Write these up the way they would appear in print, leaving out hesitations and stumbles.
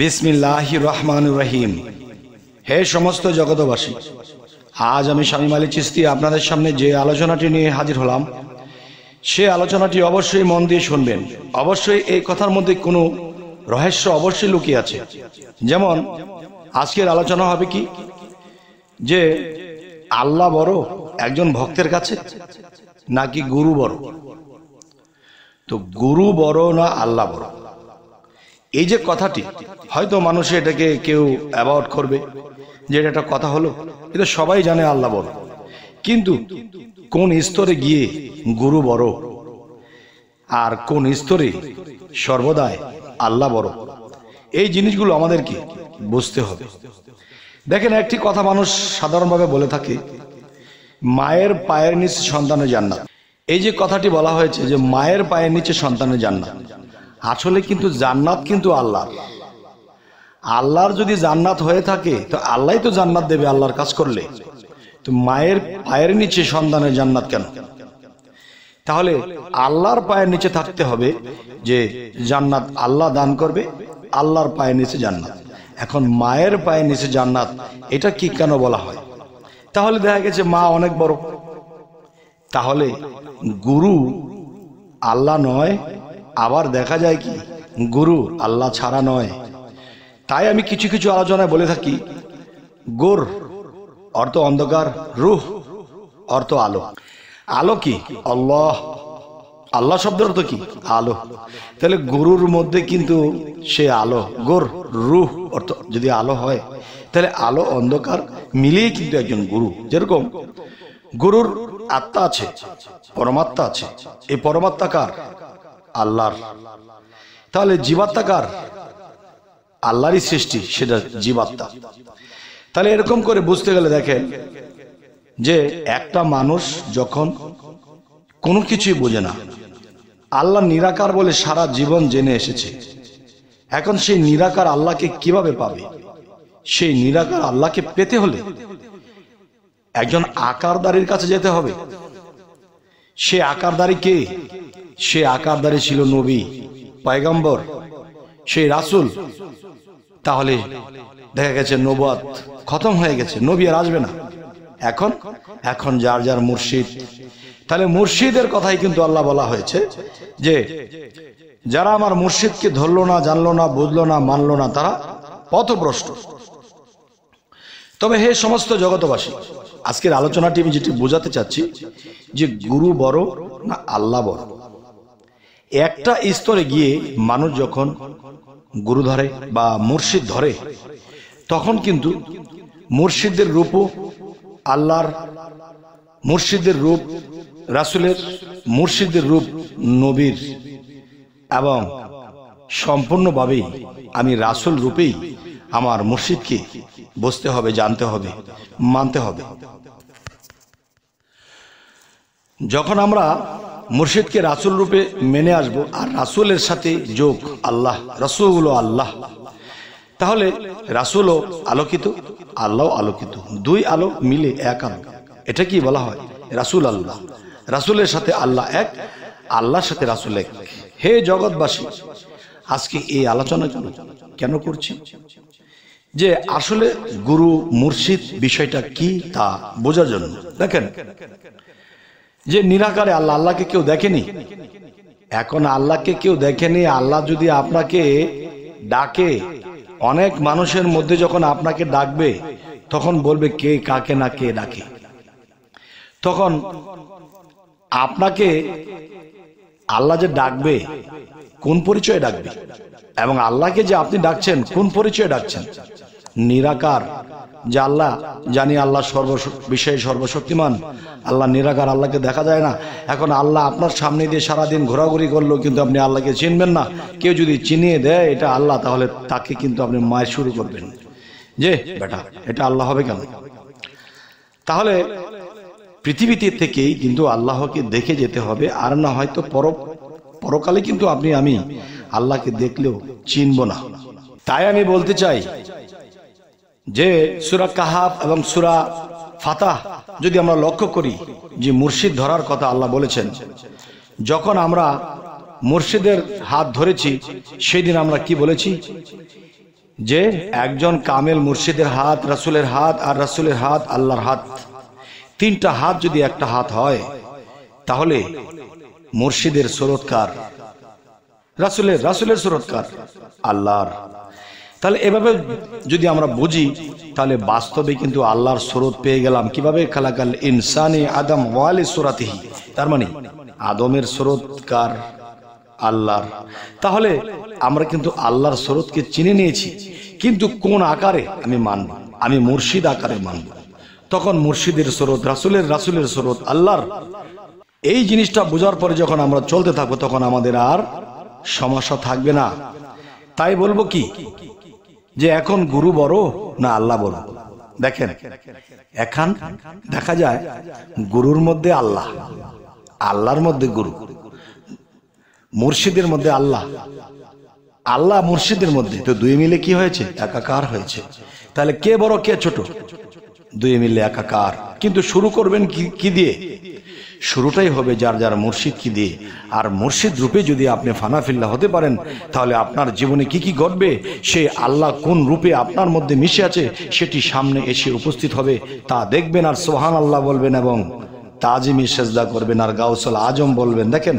বিসমিল্লাহির রহমানির রহিম। হে সমস্ত জগতবাসী, আজ আমি শামীম আলী চিস্তি আপনাদের সামনে যে আলোচনাটি নিয়ে হাজির হলাম, সে আলোচনাটি অবশ্যই মন দিয়ে শুনবেন। অবশ্যই এই কথার মধ্যে কোনো রহস্য অবশ্যই লুকিয়ে আছে। যেমন আজকের আলোচনা হবে কি, যে আল্লাহ বড় একজন ভক্তের কাছে, নাকি গুরু বড়? তো গুরু বড় না আল্লাহ বড়, এই যে কথাটি হয়তো মানুষে এটাকে কেউ অ্যাভয়েড করবে, যে এটা একটা কথা হলো। এটা সবাই জানে আল্লাহ বড়, কিন্তু কোন স্তরে গিয়ে গুরু বড় আর কোন স্তরে সর্বদাই আল্লাহ বড়, এই জিনিসগুলো আমাদেরকে বুঝতে হবে। দেখেন, একটি কথা মানুষ সাধারণভাবে বলে থাকে, মায়ের পায়ের নিচে সন্তানের জান্নাত। এই যে কথাটি বলা হয়েছে যে মায়ের পায়ের নিচে সন্তানের জান্নাত, আসলে কিন্তু জান্নাত কিন্তু আল্লাহ। আল্লাহর যদি জান্নাত হয়ে থাকে তো আল্লাহ তো জান্নাত দেবে আল্লাহর কাজ করলে, তো মায়ের পায়ের নিচে সন্তানের জান্নাত কেন? তাহলে আল্লাহর পায়ের নিচে থাকতে হবে, যে জান্নাত আল্লাহ দান করবে, আল্লাহর পায়ের নিচে জান্নাত। এখন মায়ের পায়ের নিচে জান্নাত এটা কি কেন বলা হয়? তাহলে দেখা গেছে মা অনেক বড়, তাহলে গুরু আল্লাহ নয়, আবার দেখা যায় কি গুরু আল্লাহ ছাড়া নয়। তাই আমি কিছু কিছু আলোচনায় বলে থাকি, গোর অর্থ অন্ধকার, রুহ অর্থ আলো। আলো কি? আল্লাহ। আল্লাহ শব্দের অর্থ কি? আলো। তাহলে গুরুর মধ্যে কিন্তু সে আলো, গোর রুহ অর্থ যদি আলো হয় তাহলে আলো অন্ধকার মিলিয়ে কিন্তু একজন গুরু। যেরকম গুরুর আত্মা আছে, পরমাত্মা আছে, এই পরমাত্মাকার আল্লাহর। তাহলে জীবাত্মাকার আল্লাহরই সৃষ্টি, সেটা জীবাত্মা। তাহলে এরকম করে বুঝতে গেলে দেখেন, যে একটা মানুষ যখন কোনো কিছুই বোঝে না, আল্লাহ নিরাকার বলে সারা জীবন জেনে এসেছে, এখন সেই নিরাকার আল্লাহকে কিভাবে পাবে? সেই নিরাকার আল্লাহকে পেতে হলে একজন আকারদারির কাছে যেতে হবে। সে আকারদারি কে? সে আকারদারি ছিল নবী, পয়গম্বর, সেই রাসুল। তাহলে দেখা গেছে নবুয়ত খতম হয়ে গেছে, নবী আর আসবে না। এখন যার যার মুর্শিদ। তাহলে মুর্শিদের কথাই কিন্তু আল্লাহ বলা হয়েছে, যে যারা আমার মুর্শিদকে ধরলো না, জানলো না, বুঝলো না, মানলো না, তারা পথভ্রষ্ট। তবে হে সমস্ত জগতবাসী, আজকের আলোচনাটি আমি যেটি বোঝাতে চাচ্ছি, যে গুরু বড় না আল্লাহ বড়। একটা স্তরে গিয়ে মানুষ যখন গুরু ধরে বা মুর্শিদ ধরে, তখন কিন্তু মুর্শিদদের রূপও আল্লাহর, মুর্শিদের রূপ রাসুলের, মুর্শিদের রূপ নবীর, এবং সম্পূর্ণভাবেই আমি রাসুল রূপেই আমার মুর্শিদকে বুঝতে হবে, জানতে হবে, মানতে হবে। যখন আমরা মুর্শিদকে রাসুল রূপে মেনে আসব, আর রাসুলের সাথে যোগ আল্লাহ, রাসুল আল্লাহ, তাহলে রাসুলও আলোকিত, আল্লাহ আলোকিত, দুই আলো মিলে এক আলো। এটা কি বলা হয়? রাসুল আল্লাহ। রাসুলের সাথে আল্লাহ এক, আল্লাহর সাথে রাসুল এক। হে জগৎবাসী, আজকে এই আলোচনা কেন করছি, যে আসলে গুরু মুর্শিদ বিষয়টা কি তা বোঝার জন্য। দেখেন, যে নিরাকারে আল্লাহ, আল্লাহকে কেউ দেখেনি। এখন আল্লাহকে কেউ দেখেনি, আল্লাহ যদি আপনাকে ডাকে, অনেক মানুষের মধ্যে যখন আপনাকে ডাকবে তখন বলবে কে কাকে না কে ডাকে, তখন আপনাকে আল্লাহ যে ডাকবে কোন পরিচয়ে ডাকবে, এবং আল্লাহকে যে আপনি ডাকছেন কোন পরিচয়ে ডাকছেন? নিরাকার যে আল্লাহ, জানি আল্লাহ সর্ববিষয়ে সর্বশক্তিমান, আল্লাহ নিরাকার, আল্লাহকে দেখা যায় না। এখন আল্লাহ আপনার সামনে দিয়ে সারাদিন ঘোরাঘুরি করলেও কিন্তু আপনি আল্লাহকে চিনবেন না। কেউ যদি চিনিয়ে দেয় এটা আল্লাহ, তাহলে তাকে কিন্তু আপনি মায়ের শুরু করবেন, যে বেটা এটা আল্লাহ হবে কেন? তাহলে পৃথিবীতে থেকেই কিন্তু আল্লাহকে দেখে যেতে হবে, আর না হয়তো পরকালে কিন্তু আপনি আমি আল্লাহকে দেখলেও চিনব না। তাই আমি বলতে চাই, যে সূরা কাহাফ এবং সূরা ফাতাহ যদি আমরা লক্ষ্য করি, যে মুর্শিদ ধরার কথা আল্লাহ বলেছেন। যখন আমরা মুর্শিদের হাত ধরেছি সেদিন আমরা কি বলেছি? যে একজন কামেল মুর্শিদের হাত, রাসুলের হাত, আর রাসুলের হাত আল্লাহর হাত, তিনটা হাত যদি একটা হাত হয় তাহলে মুর্শিদের সুরতকার রাসুলের, রাসুলের সুরতকার আল্লাহর। তাহলে এভাবে যদি আমরা বুঝি তাহলে বাস্তবে কিন্তু আল্লাহর সুরত পেয়ে গেলাম। কিভাবে? খালাকাল ইনসানি আদম ওয়ালি সুরাতিহি, তার মানে আদমের সুরতকার আল্লাহর। তাহলে আমরা কিন্তু আল্লাহর সুরতকে চিনে নিয়েছি, কিন্তু কোন আকারে আমি মানব? আমি মুর্শিদ আকারে মানব। তখন মুর্শিদের সুরত রাসুলের, রাসুলের সুরত আল্লাহর। এই জিনিসটা বোঝার পরে যখন আমরা চলতে থাকবো তখন আমাদের আর সমস্যা থাকবে না। তাই বলবো কি যে এখন গুরু বড় না আল্লাহ বড়? দেখেন এখন দেখা যায় গুরুর মধ্যে আল্লাহ, আল্লাহর মধ্যে গুরু, মুর্শিদের মধ্যে আল্লাহ, আল্লাহ মুর্শিদের মধ্যে। তো দুই মিলে কি হয়েছে? একাকার হয়েছে। তাহলে কে বড় কে ছোট? দুই মিলে একাকার। কিন্তু শুরু করবেন কি দিয়ে? শুরুটাই হবে যার যার মুর্শিদ কি দিয়ে। আর মুর্শিদ রূপে যদি আপনি ফানাফিল্লা হতে পারেন তাহলে আপনার জীবনে কি কি ঘটবে, সে আল্লাহ কোন রূপে আপনার মধ্যে মিশে আছে সেটি সামনে এসে উপস্থিত হবে। তা দেখবেন আর সোহান আল্লাহ বলবেন এবং তাজিমি সেজদা করবেন আর গাউসুল আজম বলবেন। দেখেন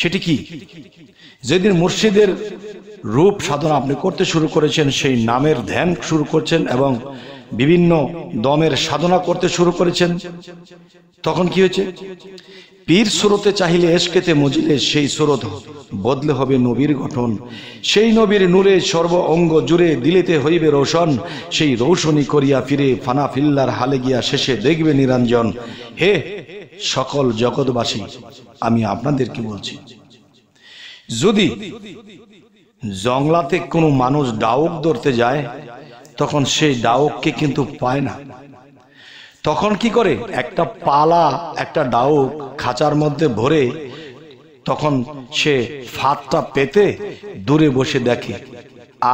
সেটি কি? যেদিন মুর্শিদের রূপ সাধনা আপনি করতে শুরু করেছেন, সেই নামের ধ্যান শুরু করছেন এবং বিভিন্ন দমের সাধনা করতে শুরু করেছেন, তখন কি হয়েছে? পীর সুরতে চাহিলে এসকেতে মজিলে, সেই সুরত বদলে হবে নবীর গঠন। সেই নবীর নূরে সর্ব অঙ্গ জুড়ে দিলেতে হইবে রৌশন। সেই রৌশনী করিয়া ফিরে ফানা ফিল্লার হালে গিয়া শেষে দেখবে নিরঞ্জন। হে সকল জগৎবাসী, আমি আপনাদেরকে বলছি, যদি জঙ্গলাতে কোনো মানুষ ডাউক ধরতে যায় তখন সেই ডাউককে কিন্তু পায় না। তখন কি করে? একটা পালা, একটা ডাউক খাঁচার মধ্যে ভরে তখন সে ফাঁদটা পেতে দূরে বসে দেখে।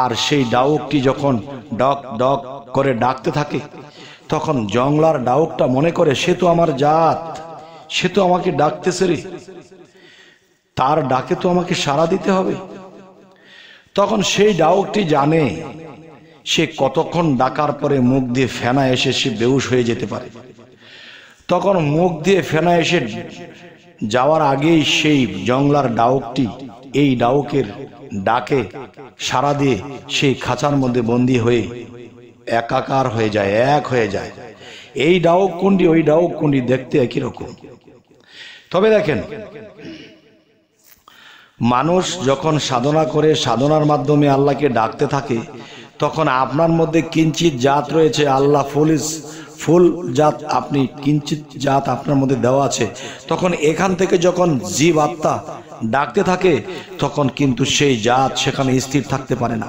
আর সেই ডাউকটি যখন ডক ডক করে ডাকতে থাকে তখন জঙ্গলার ডাউকটা মনে করে সে তো আমার জাত, সে তো আমাকে ডাকতেছে রে, তার ডাকে তো আমাকে সাড়া দিতে হবে। তখন সেই ডাউকটি জানে সে কতক্ষণ ডাকার পরে মুখ দিয়ে ফেনা এসে সে বেহুশ হয়ে যেতে পারে। তখন মুখ দিয়ে ফেনা এসে যাওয়ার আগেই সেই জঙ্গলার ডাউকটি এই ডাউকের ডাকে সাড়া দিয়ে সেই খাঁচার মধ্যে বন্দী হয়ে একাকার হয়ে যায়, এক হয়ে যায়। এই ডাউক কুণ্ডি ওই ডাউক কুণ্ডি দেখতে একই রকম। তবে দেখেন মানুষ যখন সাধনা করে, সাধনার মাধ্যমে আল্লাহকে ডাকতে থাকে, তখন আপনার মধ্যে কিঞ্চিত জাত রয়েছে, আল্লাহ ফুল জাত, আপনি কিঞ্চিত জাত আপনার মধ্যে দেওয়া আছে। তখন এখান থেকে যখন জীব আত্মা ডাকতে থাকে তখন কিন্তু সেই জাত সেখানে স্থির থাকতে পারে না।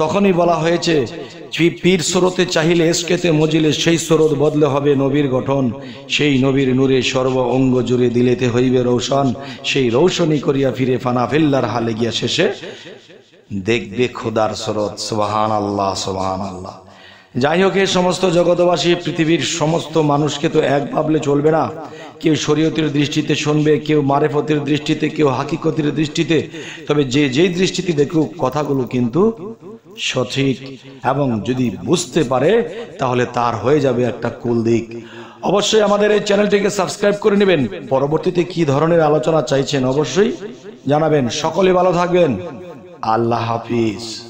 তখনই বলা হয়েছে পীর স্রোতে চাহিলে এসকেতে মজিলে, সেই স্রোত বদলে হবে নবীর গঠন। সেই নবীর নূরে সর্ব অঙ্গ জুড়ে দিলেতে হইবে রৌশন। সেই রৌশনী করিয়া ফিরে ফানা ফিল্লার হালে গিয়া শেষে দেখবে খোদার স্রোত। সুবহান আল্লাহ, সুবহান আল্লাহ। যাই হোক, সমস্ত জগৎবাসী, পৃথিবীর সমস্ত মানুষকে তো এক ভাবলে চলবে না। কেউ শরীয়তের দৃষ্টিতে শুনবে, কেউ মারেফতের দৃষ্টিতে, কেউ হাকিকতের দৃষ্টিতে। তবে যে যেই দৃষ্টিতে দেখুক কথাগুলো কিন্তু সঠিক, এবং যদি বুঝতে পারে তাহলে তার হয়ে যাবে একটা কুলদিক। অবশ্যই আমাদের এই চ্যানেলটিকে সাবস্ক্রাইব করে নেবেন। পরবর্তীতে কি ধরনের আলোচনা চাইছেন অবশ্যই জানাবেন। সকলে ভালো থাকবেন। আল্লাহ হাফিজ।